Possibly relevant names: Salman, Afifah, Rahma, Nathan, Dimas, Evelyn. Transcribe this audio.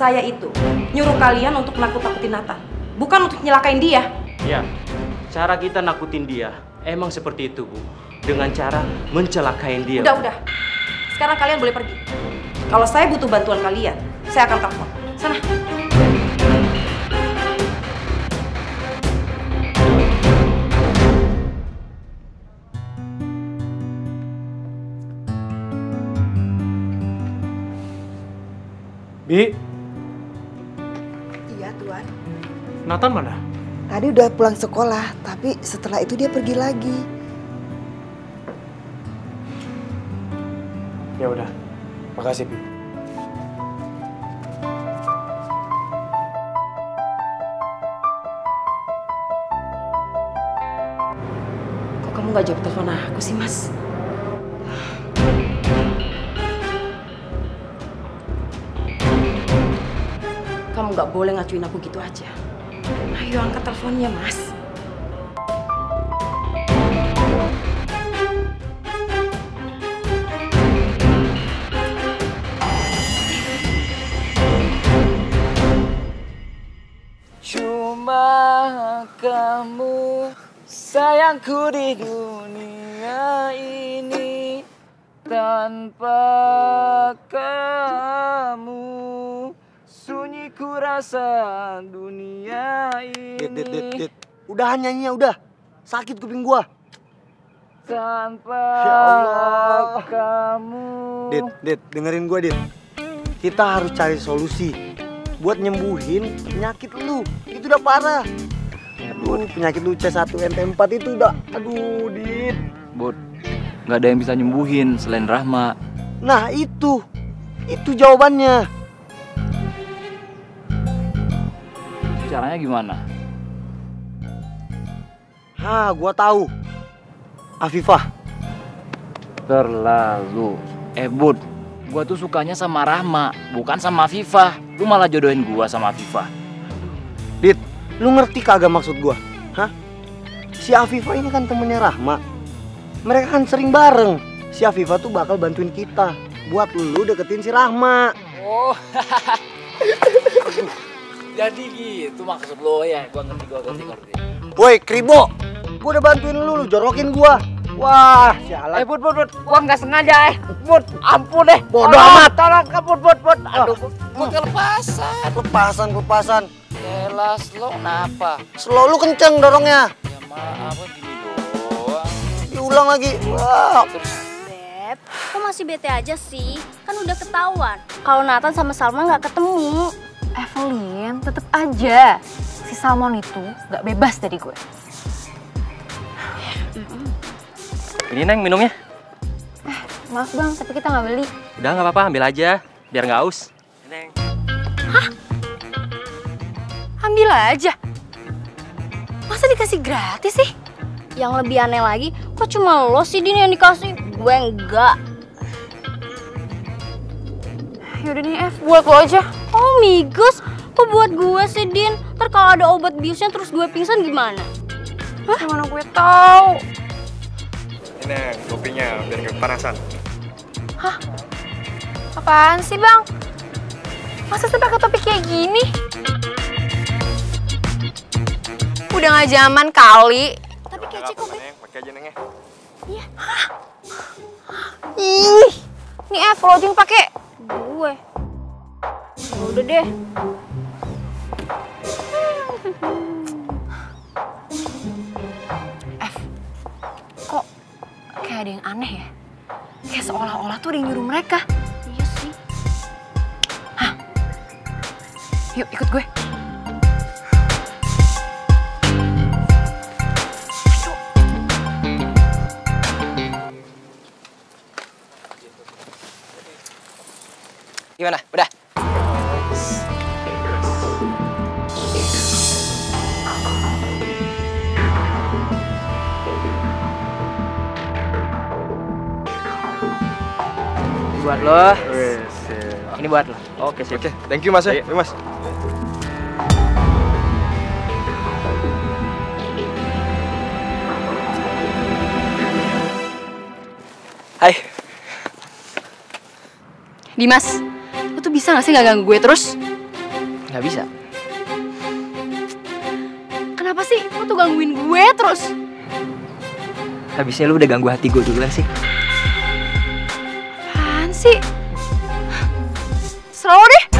saya itu nyuruh kalian untuk nakut-nakutin Nathan, bukan untuk nyelakain dia. Ya, cara kita nakutin dia emang seperti itu, Bu. Dengan cara mencelakain dia. Udah. Sekarang kalian boleh pergi. Kalau saya butuh bantuan kalian, saya akan telepon. Sana. Bi. Iya, Tuan. Nathan mana? Tadi udah pulang sekolah, tapi setelah itu dia pergi lagi. Ya udah. Makasih, Bi. Kok kamu gak jawab telepon aku sih, Mas? Kamu gak boleh ngacuin aku gitu aja. Ayo angkat teleponnya, Mas. Cuma kamu sayangku di dunia ini, tanpa kamu sunyi ku rasa dunia ini. Dit. Udahan nyanyinya, udah. Sakit kuping gua. Tanpa kamu. Dit, dengerin gua, Dit. Kita harus cari solusi buat nyembuhin penyakit lu. Itu udah parah. Aduh, penyakit lu C1NT4 itu udah. Aduh, Dit. Bud, gak ada yang bisa nyembuhin selain Rahma. Nah, itu. Itu jawabannya. Caranya gimana? Gua tahu. Afifah. Terlalu. Bud, gua tuh sukanya sama Rahma, bukan sama Afifah. Lu malah jodohin gua sama Afifah. Dit, lu ngerti kagak maksud gua? Si Afifah ini kan temennya Rahma. Mereka kan sering bareng. Si Afifah tuh bakal bantuin kita buat lu deketin si Rahma. Oh. Jadi gitu maksud lo ya, gua ngerti. Woi, Kribo, gua udah bantuin lu jorokin gua. Wah, sialan. Bud, gua nggak sengaja. Bud, ampun deh. Bodoh amat. Tolong ke Bud. Aduh, gua kelepasan. Elah, slow kenapa? Slow lu kenceng dorongnya. Ya maaf, gini doang. Diulang lagi. Wah. Beb, kok masih bete aja sih? Kan udah ketahuan kalau Nathan sama Salman nggak ketemu. Evelyn, tetep aja si Salman itu gak bebas dari gue. Ini Neng minumnya. Maaf Bang, tapi kita gak beli. Udah gak apa-apa, ambil aja. Biar gak aus. Neng. Hah? Ambil aja? Masa dikasih gratis sih? Yang lebih aneh lagi, kok cuma lo sih Din yang dikasih? Gue enggak. Yaudah nih Ev, buat lo aja. Oh migus, kok buat gue sih Din? Ntar kalau ada obat biusnya terus gue pingsan gimana? Gimana gue tahu? Ini kopinya biar gak kepanasan. Hah? Apaan sih Bang? Masa sih pakai topi kayak gini? Udah gak zaman kali. Tapi kece kok. Pakai aja Neng ya. Iya. Ih, nih Ev, lo yang pakai gue. Udah deh. Kok kayak ada yang aneh ya? Kayak seolah-olah tuh ada yang nyuruh mereka. Iya sih. Yuk ikut gue. Gimana? Udah? Buat lo. Ini buat lo. Oke, sip. Oke, thank you Mas. Ya. Ayo, Mas. Hai. Dimas, lu tuh bisa gak sih gak ganggu gue terus? Nggak bisa. Kenapa sih lo tuh gangguin gue terus? Habisnya lo udah ganggu hati gue duluan sih. Apaan sih? Serau deh.